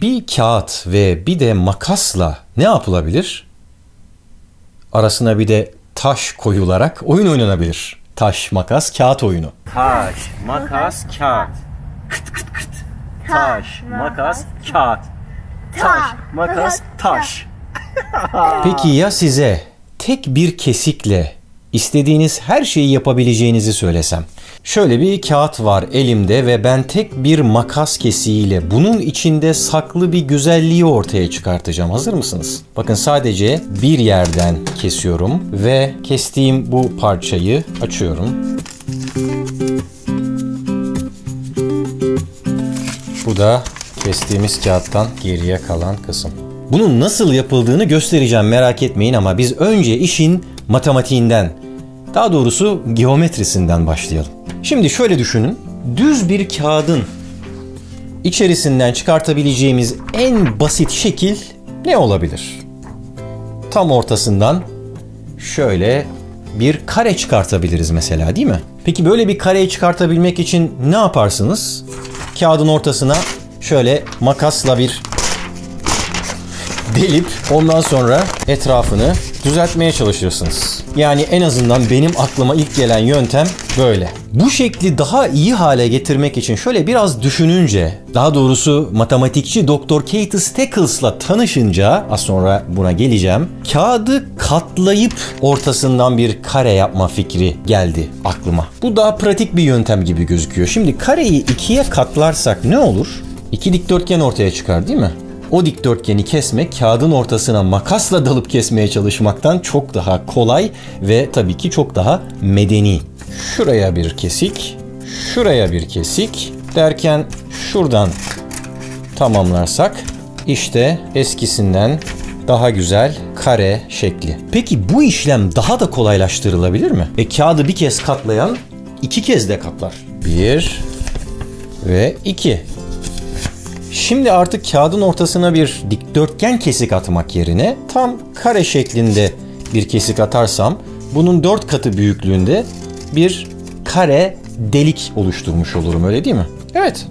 bir kağıt ve bir de makasla ne yapılabilir? Arasına bir de taş koyularak oyun oynanabilir. Taş, makas, kağıt oyunu. Taş, makas, kağıt. Kıt kıt kıt. Taş, makas, kağıt. Taş, makas, taş. Peki ya size tek bir kesikle istediğiniz her şeyi yapabileceğinizi söylesem? Şöyle bir kağıt var elimde ve ben tek bir makas kesiğiyle bunun içinde saklı bir güzelliği ortaya çıkartacağım. Hazır mısınız? Bakın sadece bir yerden kesiyorum ve kestiğim bu parçayı açıyorum. Bu da kestiğimiz kağıttan geriye kalan kısım. Bunun nasıl yapıldığını göstereceğim, merak etmeyin, ama biz önce işin matematiğinden, daha doğrusu geometrisinden başlayalım. Şimdi şöyle düşünün. Düz bir kağıdın içerisinden çıkartabileceğimiz en basit şekil ne olabilir? Tam ortasından şöyle bir kare çıkartabiliriz mesela, değil mi? Peki böyle bir kareyi çıkartabilmek için ne yaparsınız? Kağıdın ortasına şöyle makasla bir delip ondan sonra etrafını düzeltmeye çalışırsınız. Yani en azından benim aklıma ilk gelen yöntem böyle. Bu şekli daha iyi hale getirmek için şöyle biraz düşününce, daha doğrusu matematikçi Dr. Kate Steckles'la tanışınca, az sonra buna geleceğim, kağıdı katlayıp ortasından bir kare yapma fikri geldi aklıma. Bu daha pratik bir yöntem gibi gözüküyor. Şimdi kareyi ikiye katlarsak ne olur? İki dikdörtgen ortaya çıkar, değil mi? O dikdörtgeni kesmek kağıdın ortasına makasla dalıp kesmeye çalışmaktan çok daha kolay ve tabii ki çok daha medeni. Şuraya bir kesik, şuraya bir kesik derken şuradan tamamlarsak işte eskisinden daha güzel kare şekli. Peki bu işlem daha da kolaylaştırılabilir mi? Kağıdı bir kez katlayan iki kez de katlar. Bir ve iki. Şimdi artık kağıdın ortasına bir dikdörtgen kesik atmak yerine tam kare şeklinde bir kesik atarsam bunun 4 katı büyüklüğünde bir kare delik oluşturmuş olurum, öyle değil mi? Evet.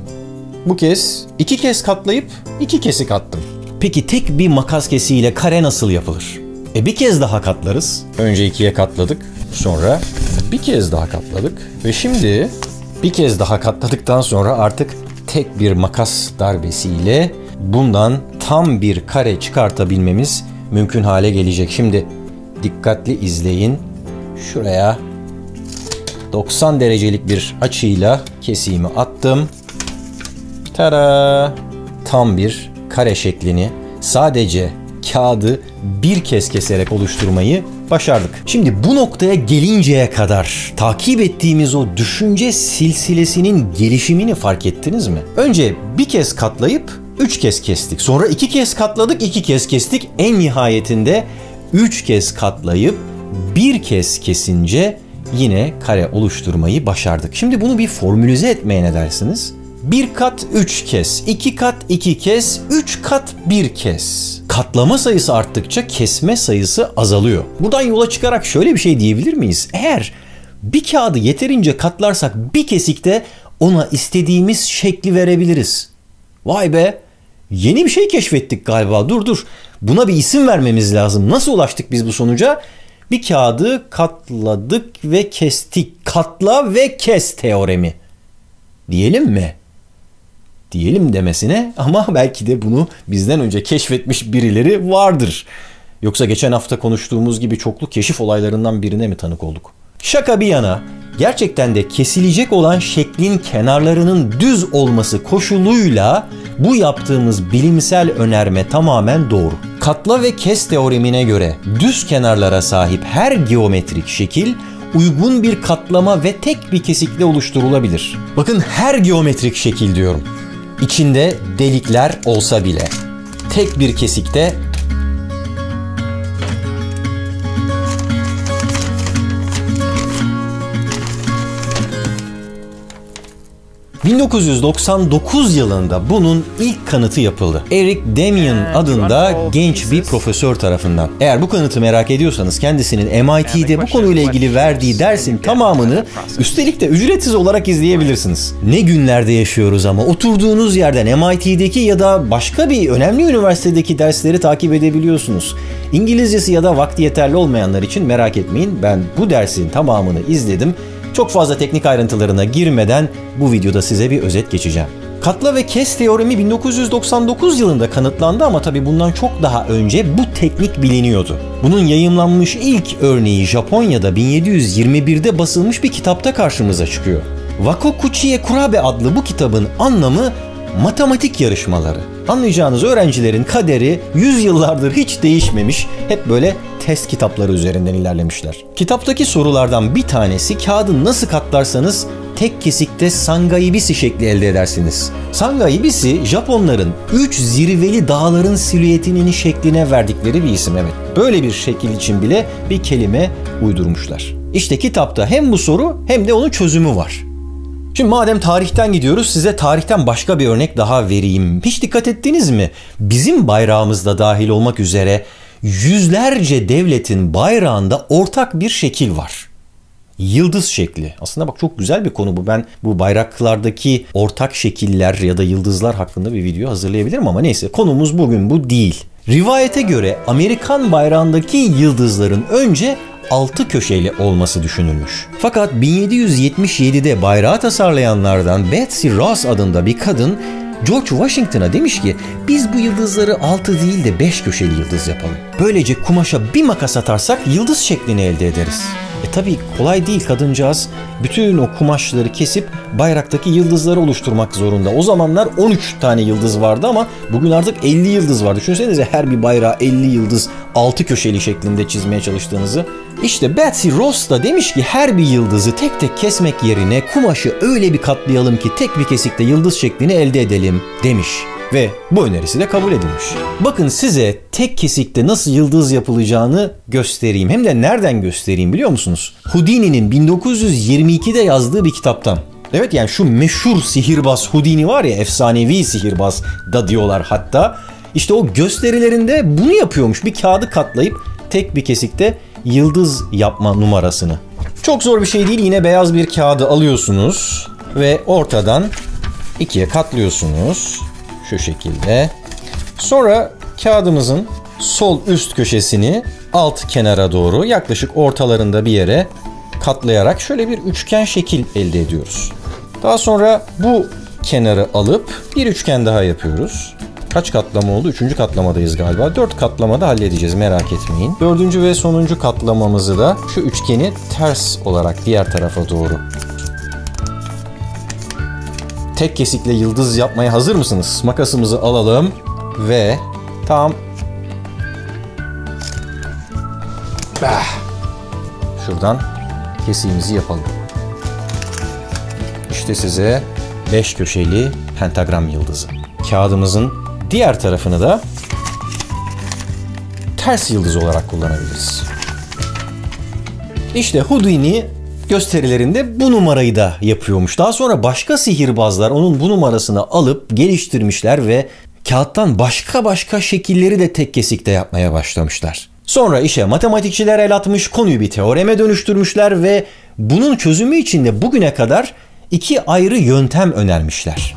Bu kez iki kez katlayıp iki kesik attım. Peki tek bir makas kesiğiyle kare nasıl yapılır? Bir kez daha katlarız. Önce ikiye katladık, sonra bir kez daha katladık ve şimdi bir kez daha katladıktan sonra artık tek bir makas darbesiyle bundan tam bir kare çıkartabilmemiz mümkün hale gelecek. Şimdi dikkatli izleyin. Şuraya 90 derecelik bir açıyla kesiğimi attım. Tada! Tam bir kare şeklini sadece kağıdı bir kez keserek oluşturmayı başardık. Şimdi bu noktaya gelinceye kadar takip ettiğimiz o düşünce silsilesinin gelişimini fark ettiniz mi? Önce bir kez katlayıp 3 kez kestik. Sonra 2 kez katladık, 2 kez kestik. En nihayetinde 3 kez katlayıp 1 kez kesince yine kare oluşturmayı başardık. Şimdi bunu bir formülize etmeye ne dersiniz? 1 kat 3 kez, 2 kat 2 kez, 3 kat 1 kez. Katlama sayısı arttıkça kesme sayısı azalıyor. Buradan yola çıkarak şöyle bir şey diyebilir miyiz? Eğer bir kağıdı yeterince katlarsak bir kesikte ona istediğimiz şekli verebiliriz. Vay be! Yeni bir şey keşfettik galiba. Dur. Buna bir isim vermemiz lazım. Nasıl ulaştık biz bu sonuca? Bir kağıdı katladık ve kestik. Katla ve kes teoremi. Diyelim mi? Diyelim demesine, ama belki de bunu bizden önce keşfetmiş birileri vardır. Yoksa geçen hafta konuştuğumuz gibi çoklu keşif olaylarından birine mi tanık olduk? Şaka bir yana, gerçekten de kesilecek olan şeklin kenarlarının düz olması koşuluyla bu yaptığımız bilimsel önerme tamamen doğru. Katla ve kes teoremine göre düz kenarlara sahip her geometrik şekil uygun bir katlama ve tek bir kesikle oluşturulabilir. Bakın, her geometrik şekil diyorum. İçinde delikler olsa bile tek bir kesikte 1999 yılında bunun ilk kanıtı yapıldı. Erik Demaine adında genç bir profesör tarafından. Eğer bu kanıtı merak ediyorsanız kendisinin MIT'de bu konuyla ilgili verdiği dersin tamamını üstelik de ücretsiz olarak izleyebilirsiniz. Ne günlerde yaşıyoruz ama oturduğunuz yerden MIT'deki ya da başka bir önemli üniversitedeki dersleri takip edebiliyorsunuz. İngilizcesi ya da vakti yeterli olmayanlar için merak etmeyin, ben bu dersin tamamını izledim. Çok fazla teknik ayrıntılarına girmeden bu videoda size bir özet geçeceğim. Katla ve kes teoremi 1999 yılında kanıtlandı ama tabii bundan çok daha önce bu teknik biliniyordu. Bunun yayımlanmış ilk örneği Japonya'da 1721'de basılmış bir kitapta karşımıza çıkıyor. Wako Kuchiye Kurabe adlı bu kitabın anlamı matematik yarışmaları. Anlayacağınız öğrencilerin kaderi yüzyıllardır hiç değişmemiş, hep böyle test kitapları üzerinden ilerlemişler. Kitaptaki sorulardan bir tanesi kağıdı nasıl katlarsanız tek kesikte Sangaibisi şekli elde edersiniz. Sangaibisi Japonların 3 zirveli dağların silüetinin şekline verdikleri bir isim, evet. Böyle bir şekil için bile bir kelime uydurmuşlar. İşte kitapta hem bu soru hem de onun çözümü var. Şimdi madem tarihten gidiyoruz, size tarihten başka bir örnek daha vereyim. Hiç dikkat ettiniz mi? Bizim bayrağımızda dahil olmak üzere yüzlerce devletin bayrağında ortak bir şekil var. Yıldız şekli. Aslında bak çok güzel bir konu bu. Ben bu bayraklardaki ortak şekiller ya da yıldızlar hakkında bir video hazırlayabilirim ama neyse, konumuz bugün bu değil. Rivayete göre Amerikan bayrağındaki yıldızların önce 6 köşeli olması düşünülmüş. Fakat 1777'de bayrağı tasarlayanlardan Betsy Ross adında bir kadın George Washington'a demiş ki biz bu yıldızları 6 değil de 5 köşeli yıldız yapalım. Böylece kumaşa bir makas atarsak yıldız şeklini elde ederiz. Tabii kolay değil, kadıncağız bütün o kumaşları kesip bayraktaki yıldızları oluşturmak zorunda. O zamanlar 13 tane yıldız vardı ama bugün artık 50 yıldız var. Düşünsenize her bir bayrağı 50 yıldız 6 köşeli şeklinde çizmeye çalıştığınızı. İşte Betsy Ross da demiş ki her bir yıldızı tek tek kesmek yerine kumaşı öyle bir katlayalım ki tek bir kesikte yıldız şeklini elde edelim demiş. Ve bu önerisi de kabul edilmiş. Bakın size tek kesikte nasıl yıldız yapılacağını göstereyim. Hem de nereden göstereyim biliyor musunuz? Houdini'nin 1922'de yazdığı bir kitaptan. Evet, yani şu meşhur sihirbaz Houdini var ya, efsanevi sihirbaz da diyorlar hatta. İşte o gösterilerinde bunu yapıyormuş. Bir kağıdı katlayıp tek bir kesikte yıldız yapma numarasını. Çok zor bir şey değil. Yine beyaz bir kağıdı alıyorsunuz ve ortadan ikiye katlıyorsunuz. Şu şekilde. Sonra kağıdımızın sol üst köşesini alt kenara doğru yaklaşık ortalarında bir yere katlayarak şöyle bir üçgen şekil elde ediyoruz. Daha sonra bu kenarı alıp bir üçgen daha yapıyoruz. Kaç katlama oldu? 3. katlamadayız galiba. 4 katlamada halledeceğiz, merak etmeyin. 4. ve sonuncu katlamamızı da şu üçgeni ters olarak diğer tarafa doğru. Tek kesikle yıldız yapmaya hazır mısınız? Makasımızı alalım ve tam şuradan kesiğimizi yapalım. İşte size 5 köşeli pentagram yıldızı. Kağıdımızın diğer tarafını da ters yıldız olarak kullanabiliriz. İşte Houdini gösterilerinde bu numarayı da yapıyormuş. Daha sonra başka sihirbazlar onun bu numarasını alıp geliştirmişler ve kağıttan başka şekilleri de tek kesikte yapmaya başlamışlar. Sonra işe matematikçiler el atmış, konuyu bir teoreme dönüştürmüşler ve bunun çözümü için de bugüne kadar 2 ayrı yöntem önermişler.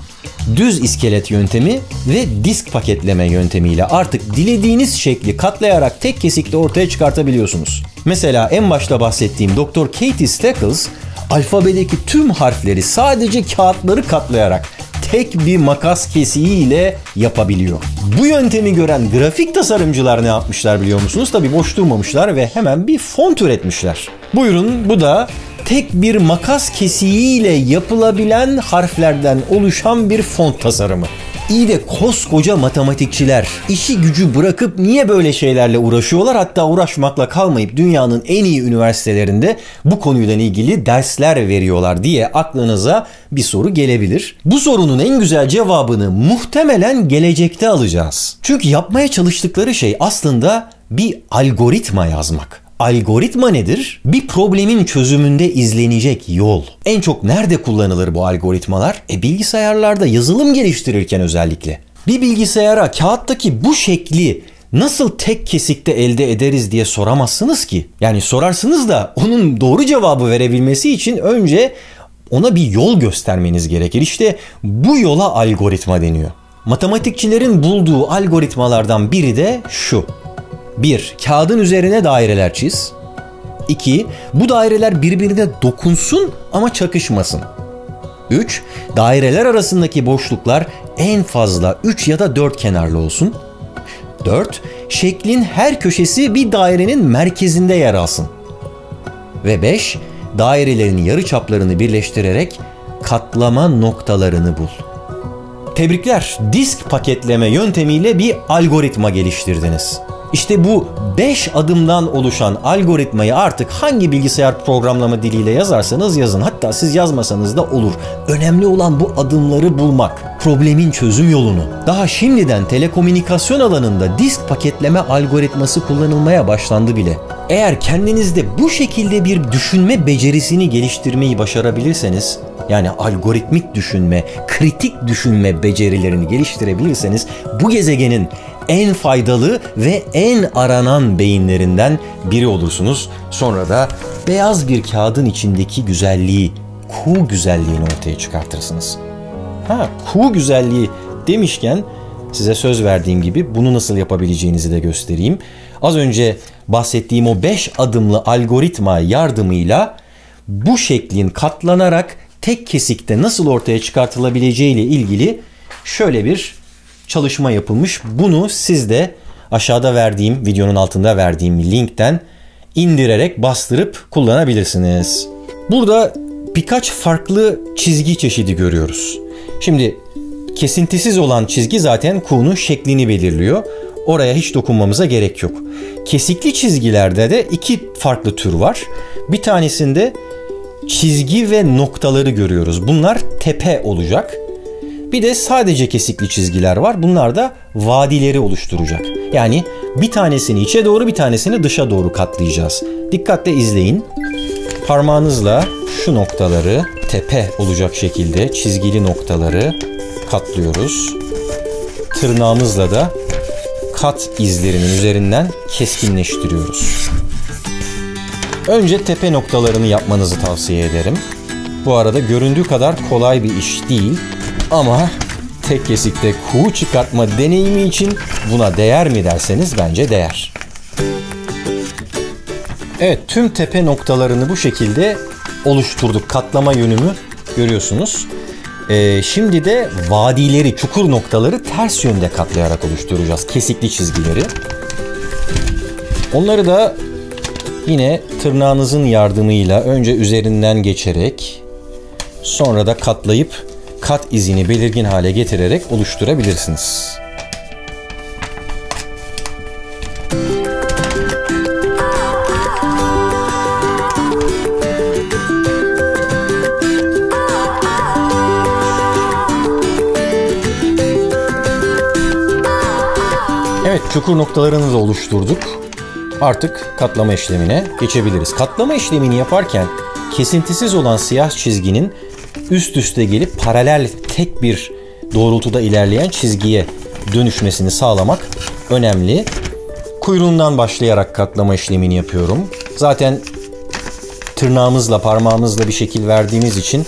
Düz iskelet yöntemi ve disk paketleme yöntemiyle artık dilediğiniz şekli katlayarak tek kesikte ortaya çıkartabiliyorsunuz. Mesela en başta bahsettiğim Dr. Kate Steckles alfabedeki tüm harfleri sadece kağıtları katlayarak tek bir makas kesiğiyle yapabiliyor. Bu yöntemi gören grafik tasarımcılar ne yapmışlar biliyor musunuz? Tabii boş durmamışlar ve hemen bir font üretmişler. Buyurun, bu da tek bir makas kesiğiyle yapılabilen harflerden oluşan bir font tasarımı. İyi de koskoca matematikçiler işi gücü bırakıp niye böyle şeylerle uğraşıyorlar? Hatta uğraşmakla kalmayıp dünyanın en iyi üniversitelerinde bu konuyla ilgili dersler veriyorlar diye aklınıza bir soru gelebilir. Bu sorunun en güzel cevabını muhtemelen gelecekte alacağız. Çünkü yapmaya çalıştıkları şey aslında bir algoritma yazmak. Algoritma nedir? Bir problemin çözümünde izlenecek yol. En çok nerede kullanılır bu algoritmalar? Bilgisayarlarda yazılım geliştirirken özellikle. Bir bilgisayara kağıttaki bu şekli nasıl tek kesikte elde ederiz diye soramazsınız ki. Yani sorarsınız da onun doğru cevabı verebilmesi için önce ona bir yol göstermeniz gerekir. İşte bu yola algoritma deniyor. Matematikçilerin bulduğu algoritmalardan biri de şu. 1. Kağıdın üzerine daireler çiz. 2. Bu daireler birbirine dokunsun ama çakışmasın. 3. Daireler arasındaki boşluklar en fazla 3 ya da 4 kenarlı olsun. 4. Şeklin her köşesi bir dairenin merkezinde yer alsın. Ve 5. Dairelerin yarıçaplarını birleştirerek katlama noktalarını bul. Tebrikler! Disk paketleme yöntemiyle bir algoritma geliştirdiniz. İşte bu 5 adımdan oluşan algoritmayı artık hangi bilgisayar programlama diliyle yazarsanız yazın. Hatta siz yazmasanız da olur. Önemli olan bu adımları bulmak. Problemin çözüm yolunu. Daha şimdiden telekomünikasyon alanında disk paketleme algoritması kullanılmaya başlandı bile. Eğer kendinizde bu şekilde bir düşünme becerisini geliştirmeyi başarabilirseniz, yani algoritmik düşünme, kritik düşünme becerilerini geliştirebilirseniz bu gezegenin en faydalı ve en aranan beyinlerinden biri olursunuz. Sonra da beyaz bir kağıdın içindeki güzelliği, kuğu güzelliğini ortaya çıkartırsınız. Kuğu güzelliği demişken size söz verdiğim gibi bunu nasıl yapabileceğinizi de göstereyim. Az önce bahsettiğim o 5 adımlı algoritma yardımıyla bu şeklin katlanarak tek kesikte nasıl ortaya çıkartılabileceği ile ilgili şöyle bir çalışma yapılmış. Bunu siz de aşağıda verdiğim, videonun altında verdiğim linkten indirerek bastırıp kullanabilirsiniz. Burada birkaç farklı çizgi çeşidi görüyoruz. Şimdi kesintisiz olan çizgi zaten kuğunun şeklini belirliyor. Oraya hiç dokunmamıza gerek yok. Kesikli çizgilerde de 2 farklı tür var. Bir tanesinde çizgi ve noktaları görüyoruz. Bunlar tepe olacak. Bir de sadece kesikli çizgiler var. Bunlar da vadileri oluşturacak. Yani bir tanesini içe doğru, bir tanesini dışa doğru katlayacağız. Dikkatle izleyin. Parmağınızla şu noktaları tepe olacak şekilde çizgili noktaları katlıyoruz. Tırnağımızla da kat izlerinin üzerinden keskinleştiriyoruz. Önce tepe noktalarını yapmanızı tavsiye ederim. Bu arada göründüğü kadar kolay bir iş değil. Ama tek kesikte kuğu çıkartma deneyimi için buna değer mi derseniz bence değer. Evet, tüm tepe noktalarını bu şekilde oluşturduk. Katlama yönümü görüyorsunuz. Şimdi de vadileri, çukur noktaları ters yönde katlayarak oluşturacağız. Kesikli çizgileri. Onları da yine tırnağınızın yardımıyla önce üzerinden geçerek sonra da katlayıp kat izini belirgin hale getirerek oluşturabilirsiniz. Evet, çukur noktalarını da oluşturduk. Artık katlama işlemine geçebiliriz. Katlama işlemini yaparken kesintisiz olan siyah çizginin üst üste gelip paralel tek bir doğrultuda ilerleyen çizgiye dönüşmesini sağlamak önemli. Kuyruğundan başlayarak katlama işlemini yapıyorum. Zaten tırnağımızla, parmağımızla bir şekil verdiğimiz için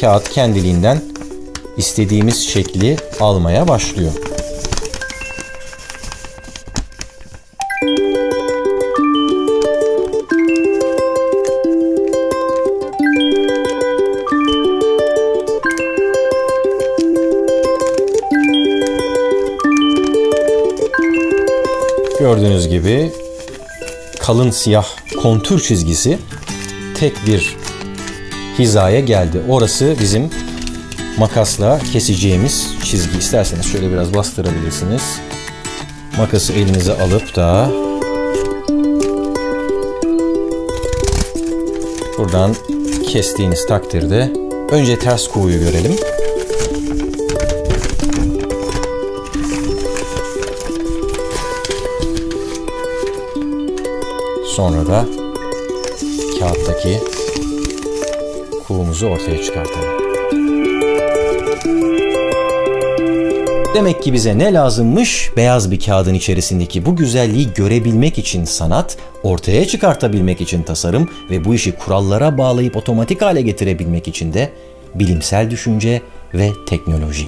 kağıt kendiliğinden istediğimiz şekli almaya başlıyor. Gördüğünüz gibi kalın siyah kontür çizgisi tek bir hizaya geldi. Orası bizim makasla keseceğimiz çizgi. İsterseniz şöyle biraz bastırabilirsiniz. Makası elinize alıp da buradan kestiğiniz takdirde önce ters kuğuyu görelim. Sonra da kağıttaki kuğumuzu ortaya çıkartalım. Demek ki bize ne lazımmış? Beyaz bir kağıdın içerisindeki bu güzelliği görebilmek için sanat, ortaya çıkartabilmek için tasarım ve bu işi kurallara bağlayıp otomatik hale getirebilmek için de bilimsel düşünce ve teknoloji.